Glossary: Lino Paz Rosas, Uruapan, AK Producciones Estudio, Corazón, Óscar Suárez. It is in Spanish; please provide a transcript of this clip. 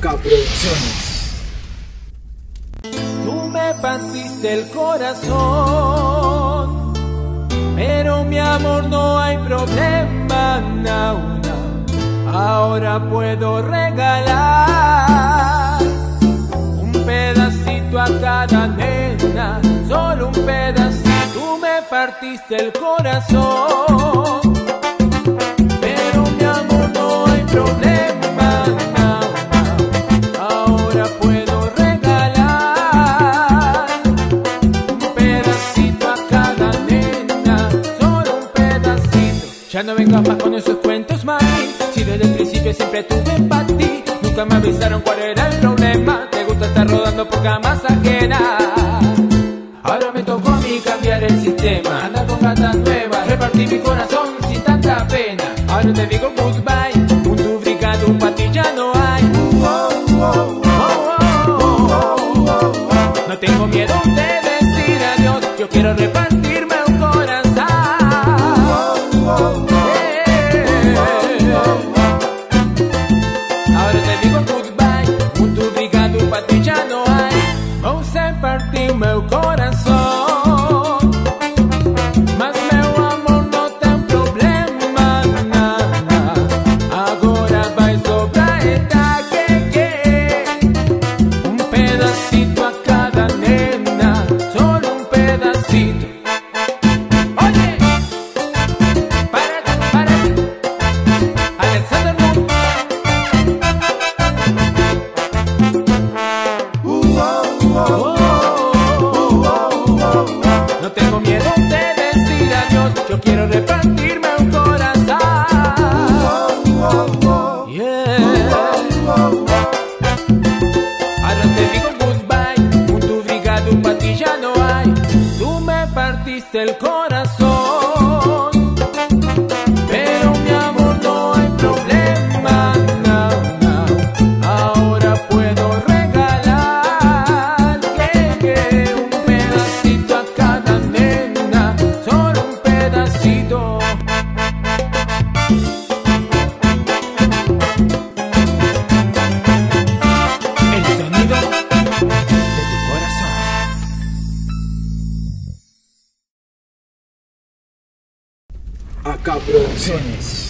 AK Producciones. Tú me partiste el corazón, pero mi amor no hay problema, no, no. Ahora puedo regalar un pedacito a cada nena, solo un pedacito. Tú me partiste el corazón, pero mi amor no hay problema, no, no. Ahora puedo regalar un pedacito a cada nena, solo un pedacito. Ya no vengas más con esos cuentos, mami. Si desde el principio siempre tuve para ti, nunca me avisaron cuál era el problema. Te gusta estar rodando por camas ajenas. Ahora me tocó a mí cambiar el sistema, andar con gatas nuevas, repartir mi corazón sin tanta pena. Ahora te digo goodbye, un duplicado, un patilla no hay. No tengo miedo de decir adiós, yo quiero repartirme un corazón. Ahora te digo goodbye, un duplicado, un patilla no hay. Vamos a repartir mi corazón. No tengo miedo de decir adiós, yo quiero repartirme un corazón. Ahora te digo goodbye, un duplicado, un patilla no hay. Tú me partiste el corazón, pero mi amor no hay problema, no, no. Ahora puedo regalar un pedacito a cada nena, solo un pedacito. El sonido de tu corazón. AK Producciones.